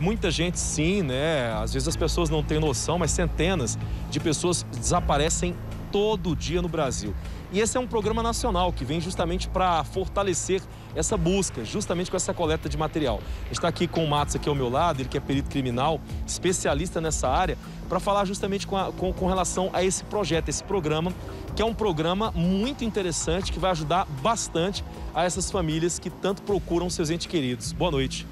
Muita gente sim, né? Às vezes as pessoas não têm noção, mas centenas de pessoas desaparecem todo dia no Brasil. E esse é um programa nacional que vem justamente para fortalecer essa busca, justamente com essa coleta de material. A gente está aqui com o Matos aqui ao meu lado, ele que é perito criminal, especialista nessa área, para falar justamente com relação a esse projeto, esse programa, que é um programa muito interessante, que vai ajudar bastante a essas famílias que tanto procuram seus entes queridos. Boa noite.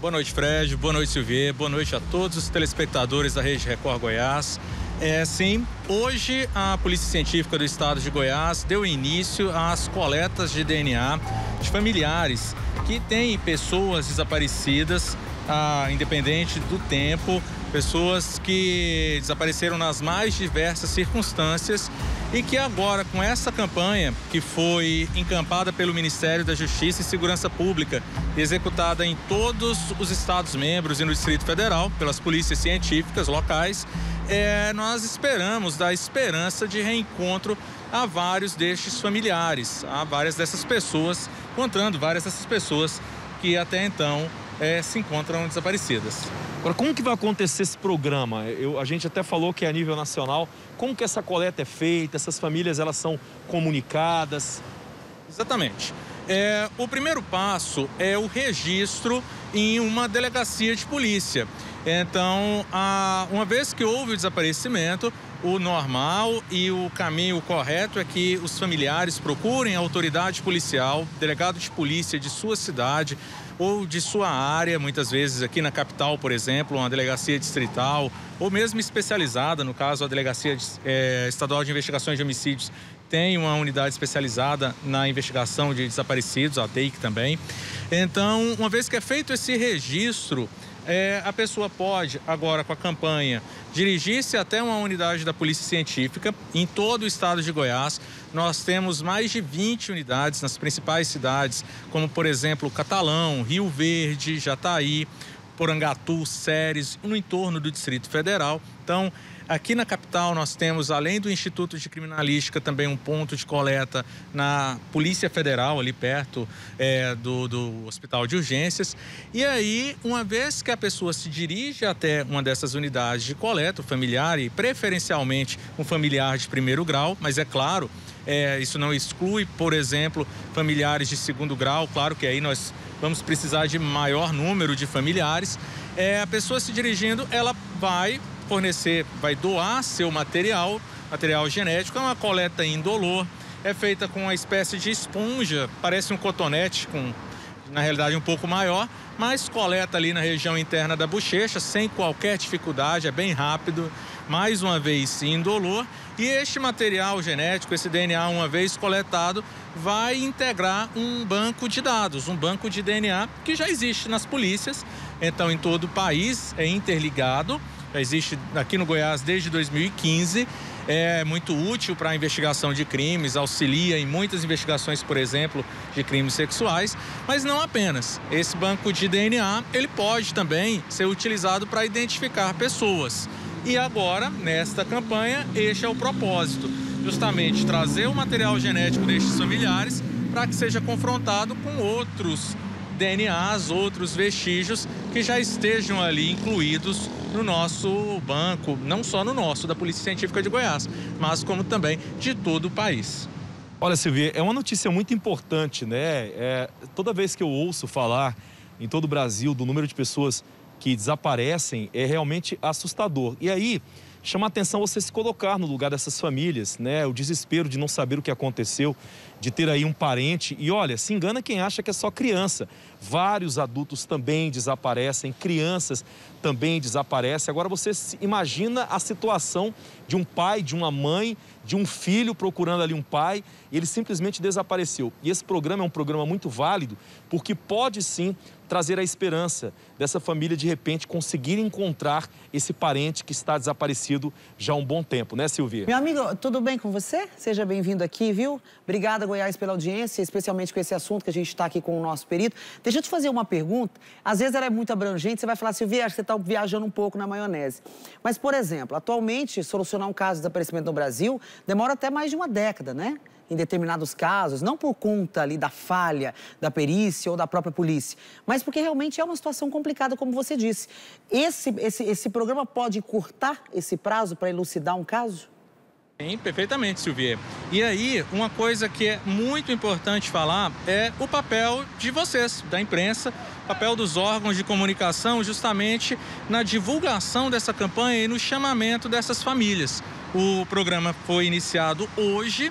Boa noite, Fred. Boa noite, Silvia. Boa noite a todos os telespectadores da Rede Record Goiás. Sim, hoje a Polícia Científica do Estado de Goiás deu início às coletas de DNA de familiares que têm pessoas desaparecidas, independente do tempo, pessoas que desapareceram nas mais diversas circunstâncias e que agora, com essa campanha que foi encampada pelo Ministério da Justiça e Segurança Pública, executada em todos os Estados-membros e no Distrito Federal, pelas polícias científicas locais, nós esperamos dar esperança de reencontro a vários destes familiares, a várias dessas pessoas, contando várias dessas pessoas que até então se encontram desaparecidas. Agora, como que vai acontecer esse programa? A gente até falou que é a nível nacional. Como que essa coleta é feita? Essas famílias, elas são comunicadas? Exatamente. O primeiro passo é o registro em uma delegacia de polícia. Então, uma vez que houve o desaparecimento, o normal e o caminho correto é que os familiares procurem a autoridade policial, delegado de polícia de sua cidade ou de sua área, muitas vezes aqui na capital, por exemplo, uma delegacia distrital ou mesmo especializada, no caso a Delegacia Estadual de Investigações de Homicídios tem uma unidade especializada na investigação de desaparecidos, a DEIC também. Então, uma vez que é feito esse registro, a pessoa pode, agora com a campanha, dirigir-se até uma unidade da Polícia Científica em todo o estado de Goiás. Nós temos mais de 20 unidades nas principais cidades, como, por exemplo, Catalão, Rio Verde, Jataí, Porangatu, Ceres, no entorno do Distrito Federal. Então, aqui na capital nós temos, além do Instituto de Criminalística, também um ponto de coleta na Polícia Federal, ali perto do Hospital de Urgências. E aí, uma vez que a pessoa se dirige até uma dessas unidades de coleta, o familiar, e preferencialmente um familiar de primeiro grau, mas é claro, isso não exclui, por exemplo, familiares de segundo grau, claro que aí nós vamos precisar de maior número de familiares. A pessoa se dirigindo, ela vai fornecer, vai doar seu material genético. É uma coleta indolor, é feita com uma espécie de esponja, parece um cotonete, na realidade um pouco maior, mas coleta ali na região interna da bochecha, sem qualquer dificuldade, é bem rápido, mais uma vez indolor. E este material genético, esse DNA, uma vez coletado, vai integrar um banco de dados, um banco de DNA que já existe nas polícias, então em todo o país é interligado, já existe aqui no Goiás desde 2015, é muito útil para a investigação de crimes, auxilia em muitas investigações, por exemplo, de crimes sexuais, mas não apenas. Esse banco de DNA, ele pode também ser utilizado para identificar pessoas. E agora, nesta campanha, este é o propósito, justamente trazer o material genético destes familiares para que seja confrontado com outros DNAs, outros vestígios que já estejam ali incluídos no nosso banco, não só no nosso, da Polícia Científica de Goiás, mas como também de todo o país. Olha, Silvia, é uma notícia muito importante, né? Toda vez que eu ouço falar em todo o Brasil do número de pessoas que desaparecem, é realmente assustador. E aí, chama a atenção você se colocar no lugar dessas famílias, né? O desespero de não saber o que aconteceu, de ter aí um parente. E olha, se engana quem acha que é só criança. Vários adultos também desaparecem, crianças também desaparecem. Agora você imagina a situação de um pai, de uma mãe, de um filho procurando ali um pai, e ele simplesmente desapareceu. E esse programa é um programa muito válido, porque pode sim trazer a esperança dessa família, de repente, conseguir encontrar esse parente que está desaparecido já há um bom tempo, né, Silvia? Meu amigo, tudo bem com você? Seja bem-vindo aqui, viu? Obrigada, Goiás, pela audiência, especialmente com esse assunto que a gente está aqui com o nosso perito. Deixa eu te fazer uma pergunta. Às vezes ela é muito abrangente, você vai falar, Silvia, você está viajando um pouco na maionese. Mas, por exemplo, atualmente, solucionar um caso de desaparecimento no Brasil demora até mais de uma década, né? em determinados casos, não por conta ali da falha da perícia ou da própria polícia, mas porque realmente é uma situação complicada, como você disse. Esse programa pode encurtar esse prazo para elucidar um caso? Sim, perfeitamente, Silvia. E aí, uma coisa que é muito importante falar é o papel de vocês, da imprensa, o papel dos órgãos de comunicação justamente na divulgação dessa campanha e no chamamento dessas famílias. O programa foi iniciado hoje,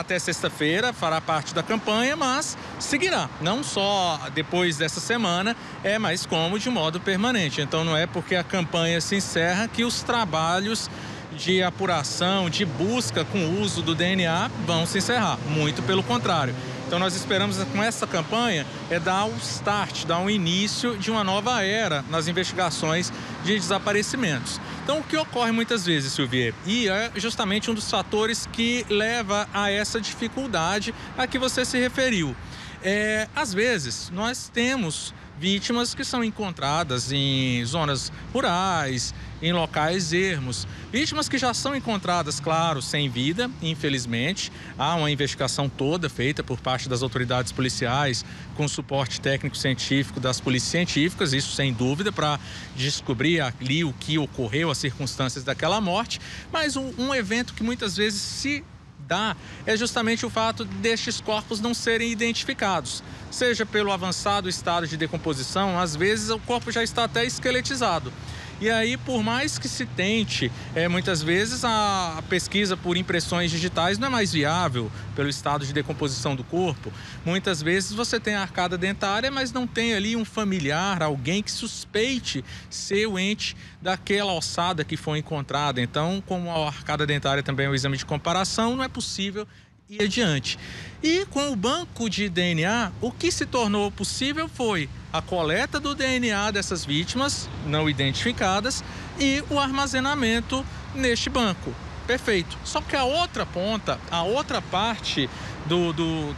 até sexta-feira, fará parte da campanha, mas seguirá, não só depois dessa semana, mas como de modo permanente. Então não é porque a campanha se encerra que os trabalhos de apuração, de busca com o uso do DNA vão se encerrar, muito pelo contrário. Então nós esperamos com essa campanha dar um start, dar um início de uma nova era nas investigações de desaparecimentos. Então o que ocorre muitas vezes, Silvia, e é justamente um dos fatores que leva a essa dificuldade a que você se referiu. Às vezes nós temos vítimas que são encontradas em zonas rurais, em locais ermos. Vítimas que já são encontradas, claro, sem vida, infelizmente. Há uma investigação toda feita por parte das autoridades policiais, com suporte técnico-científico das polícias científicas, isso sem dúvida, para descobrir ali o que ocorreu, as circunstâncias daquela morte. Mas um evento que muitas vezes se dá é justamente o fato destes corpos não serem identificados. Seja pelo avançado estado de decomposição, às vezes o corpo já está até esqueletizado. E aí, por mais que se tente, muitas vezes a pesquisa por impressões digitais não é mais viável pelo estado de decomposição do corpo. Muitas vezes você tem a arcada dentária, mas não tem ali um familiar, alguém que suspeite ser o ente daquela ossada que foi encontrada. Então, como a arcada dentária também é um exame de comparação, não é possível ir adiante. E com o banco de DNA, o que se tornou possível foi a coleta do DNA dessas vítimas não identificadas e o armazenamento neste banco. Perfeito. Só que a outra ponta, a outra parte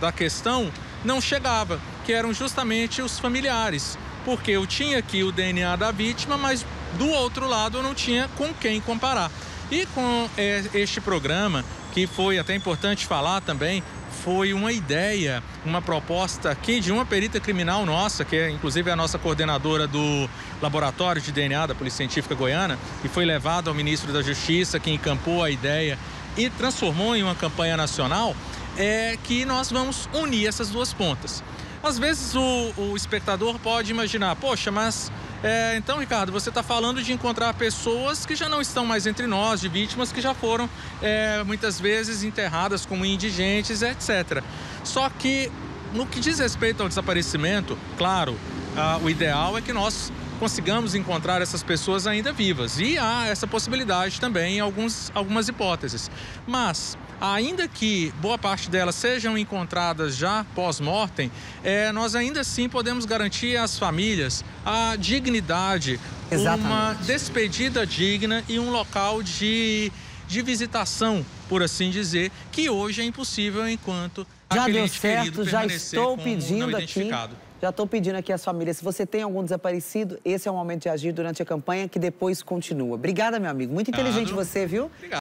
da questão não chegava, que eram justamente os familiares. Porque eu tinha aqui o DNA da vítima, mas do outro lado eu não tinha com quem comparar. E com este programa, que foi até importante falar também, foi uma ideia, uma proposta aqui de uma perita criminal nossa, que é inclusive a nossa coordenadora do Laboratório de DNA da Polícia Científica Goiana, e foi levada ao ministro da Justiça, que encampou a ideia e transformou em uma campanha nacional, que nós vamos unir essas duas pontas. Às vezes o espectador pode imaginar, poxa, mas então, Ricardo, você está falando de encontrar pessoas que já não estão mais entre nós, de vítimas que já foram muitas vezes enterradas como indigentes, etc. Só que, no que diz respeito ao desaparecimento, claro, o ideal é que nós consigamos encontrar essas pessoas ainda vivas. E há essa possibilidade também em algumas hipóteses. Mas, ainda que boa parte delas sejam encontradas já pós-mortem, nós ainda assim podemos garantir às famílias a dignidade, exatamente, uma despedida digna e um local de visitação, por assim dizer, que hoje é impossível enquanto já aquele ente querido permanecer como não identificado. Já estou pedindo aqui às famílias, se você tem algum desaparecido, esse é o momento de agir durante a campanha, que depois continua. Obrigada, meu amigo. Muito inteligente você, viu? Obrigado.